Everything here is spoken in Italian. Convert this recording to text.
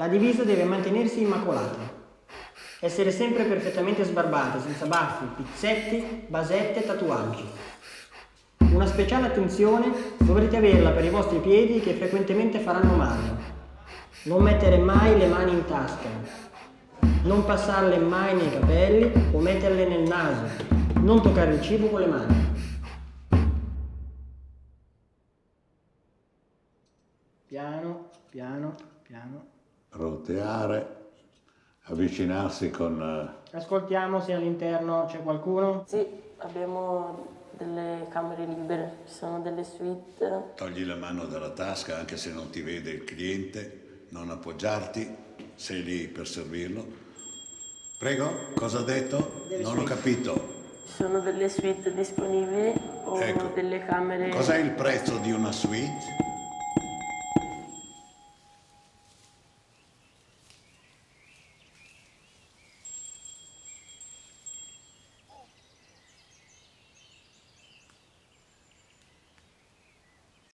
La divisa deve mantenersi immacolata, essere sempre perfettamente sbarbata, senza baffi, pizzetti, basette, tatuaggi. Una speciale attenzione dovrete averla per i vostri piedi che frequentemente faranno male. Non mettere mai le mani in tasca, non passarle mai nei capelli o metterle nel naso, non toccare il cibo con le mani. Piano, piano, piano. Roteare. Avvicinarsi con... Ascoltiamo se all'interno c'è qualcuno. Sì, abbiamo delle camere libere, ci sono delle suite. Togli la mano dalla tasca anche se non ti vede il cliente, non appoggiarti, sei lì per servirlo. Prego, cosa ha detto? Non ho capito. Ci sono delle suite disponibili o delle camere... Cos'è il prezzo di una suite?